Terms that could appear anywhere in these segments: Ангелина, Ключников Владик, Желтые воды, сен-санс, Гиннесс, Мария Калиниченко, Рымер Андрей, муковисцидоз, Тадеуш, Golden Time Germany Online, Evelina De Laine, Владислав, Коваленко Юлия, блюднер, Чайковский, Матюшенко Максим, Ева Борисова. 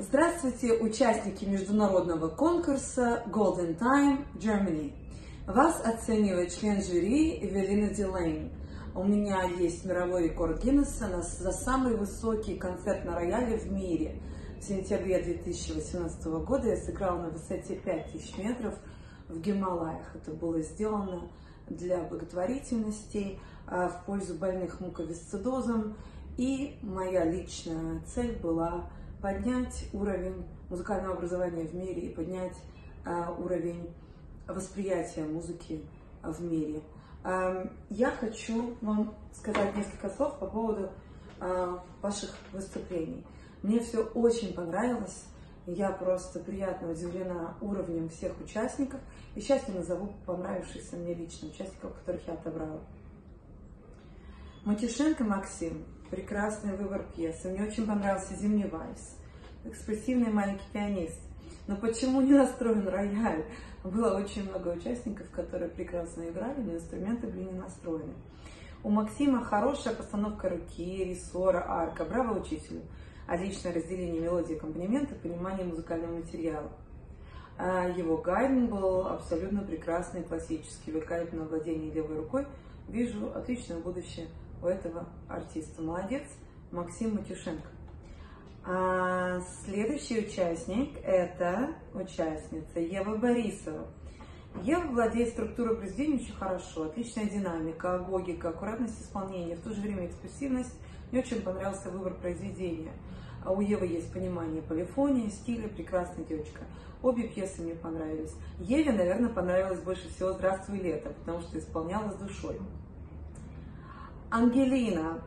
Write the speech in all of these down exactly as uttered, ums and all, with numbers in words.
Здравствуйте, участники международного конкурса Golden Time Germany. Вас оценивает член жюри Эвелина Де Лейн. У меня есть мировой рекорд Гиннесса за самый высокий концерт на рояле в мире. В сентябре две тысячи восемнадцатого года я сыграла на высоте пять тысяч метров в Гималаях. Это было сделано для благотворительности, в пользу больных муковисцидозом. И моя личная цель была поднять уровень музыкального образования в мире и поднять уровень восприятия музыки в мире. Я хочу вам сказать несколько слов по поводу ваших выступлений. Мне все очень понравилось. Я просто приятно удивлена уровнем всех участников. И сейчас я назову понравившихся мне лично участников, которых я отобрала. Матюшенко Максим. Прекрасный выбор пьесы. Мне очень понравился «Зимний вальс». Экспрессивный маленький пианист. Но почему не настроен рояль? Было очень много участников, которые прекрасно играли, но инструменты были не настроены. У Максима хорошая постановка руки, рессора, арка. Браво учителю! Отличное разделение мелодии и аккомпанемента, понимание музыкального материала. Его гайден был абсолютно прекрасный, классический, великолепное владение левой рукой. Вижу отличное будущее у этого артиста. Молодец, Максим Матюшенко. А следующий участник – это участница Ева Борисова. Ева владеет структурой произведения очень хорошо. Отличная динамика, логика, аккуратность исполнения, в то же время экспрессивность. Мне очень понравился выбор произведения. А у Евы есть понимание полифонии, стиля, прекрасная девочка. Обе пьесы мне понравились. Еве, наверное, понравилось больше всего «Здравствуй, лето», потому что исполняла с душой. Ангелина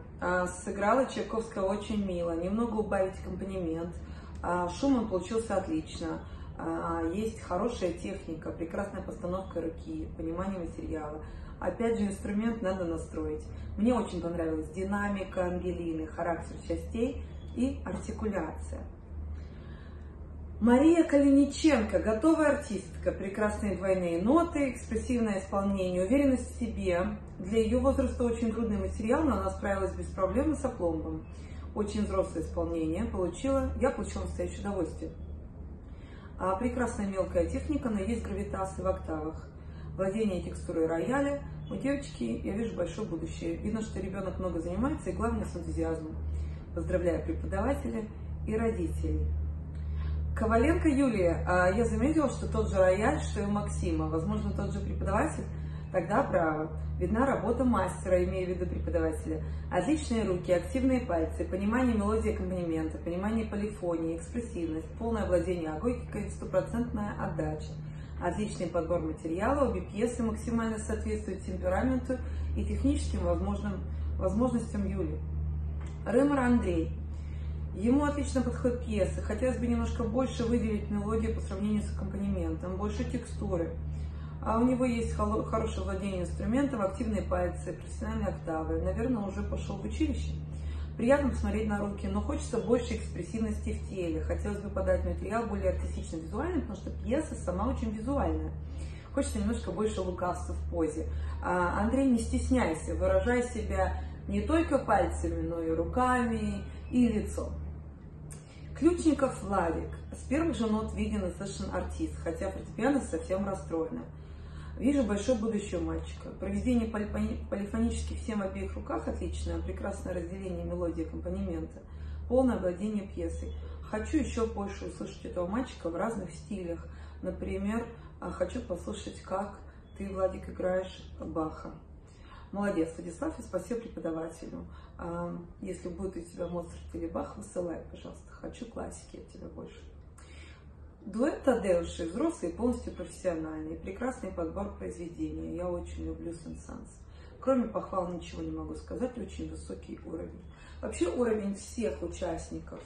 сыграла Чайковского очень мило. Немного убавить аккомпанемент. Шумом получился отлично. Есть хорошая техника, прекрасная постановка руки, понимание материала. Опять же, инструмент надо настроить. Мне очень понравилась динамика Ангелины, характер частей и артикуляция. Мария Калиниченко, готовая артистка, прекрасные двойные ноты, экспрессивное исполнение, уверенность в себе. Для ее возраста очень трудный материал, но она справилась без проблем и с опломбом. Очень взрослое исполнение получила, я получила настоящее удовольствие. Прекрасная мелкая техника, но есть гравитации в октавах. Владение текстурой рояля. У девочки я вижу большое будущее. Видно, что ребенок много занимается и, главное, с энтузиазмом. Поздравляю преподавателя и родителей. Коваленко Юлия. Я заметила, что тот же рояль, что и у Максима. Возможно, тот же преподаватель. Тогда браво. Видна работа мастера, имея в виду преподавателя. Отличные руки, активные пальцы, понимание мелодии аккомпанемента, понимание полифонии, экспрессивность, полное владение логикой, стопроцентная отдача. Отличный подбор материала, обе пьесы максимально соответствуют темпераменту и техническим возможным, возможностям Юли. Рымер Андрей. Ему отлично подходит пьеса. Хотелось бы немножко больше выделить мелодию по сравнению с аккомпанементом, больше текстуры. А у него есть хорошее владение инструментом, активные пальцы, профессиональные октавы. Наверное, уже пошел в училище. Приятно посмотреть на руки, но хочется больше экспрессивности в теле. Хотелось бы подать материал более артистично визуальный, потому что пьеса сама очень визуальная. Хочется немножко больше лукавства в позе. А, Андрей, не стесняйся, выражай себя не только пальцами, но и руками, и лицом. Ключников Владик. С первых же нот виден и слышен артист, хотя фортепиано совсем расстроено. Вижу большое будущее мальчика. Проведение полифонических сем в обеих руках отличное, прекрасное разделение мелодии аккомпанемента, полное владение пьесой. Хочу еще больше услышать этого мальчика в разных стилях. Например, хочу послушать, как ты, Владик, играешь Баха. Молодец, Владислав, и спасибо преподавателю. Если будет у тебя Моцарт или Бах, высылай, пожалуйста. Хочу классики от тебя больше. Дуэт Тадеуши, взрослый и полностью профессиональный, прекрасный подбор произведения. Я очень люблю сен-санс. Кроме похвал ничего не могу сказать, очень высокий уровень. Вообще уровень всех участников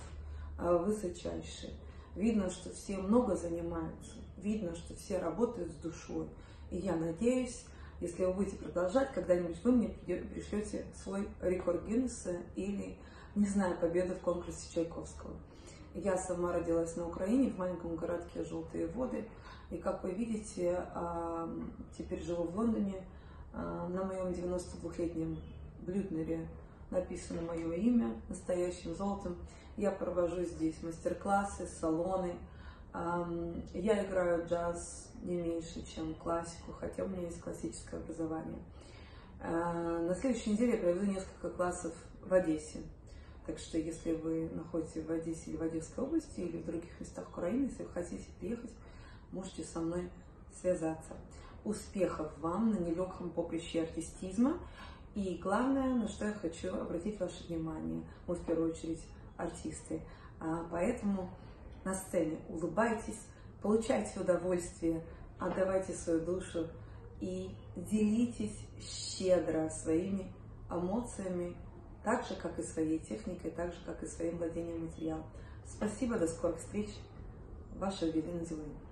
высочайший. Видно, что все много занимаются, видно, что все работают с душой. И я надеюсь, если вы будете продолжать, когда-нибудь вы мне пришлете свой рекорд Гиннесса или, не знаю, победу в конкурсе Чайковского. Я сама родилась на Украине, в маленьком городке Желтые воды. И, как вы видите, теперь живу в Лондоне. На моем девяносто двухлетнем блюднере написано мое имя настоящим золотом. Я провожу здесь мастер-классы, салоны. Я играю джаз не меньше, чем классику, хотя у меня есть классическое образование. На следующей неделе я проведу несколько классов в Одессе. Так что, если вы находитесь в Одессе или в Одесской области, или в других местах Украины, если вы хотите приехать, можете со мной связаться. Успехов вам на нелегком поприще артистизма. И главное, на что я хочу обратить ваше внимание, мы в первую очередь артисты. Поэтому на сцене улыбайтесь, получайте удовольствие, отдавайте свою душу и делитесь щедро своими эмоциями, так же, как и своей техникой, так же, как и своим владением материалом. Спасибо, до скорых встреч. Ваша Ангелина.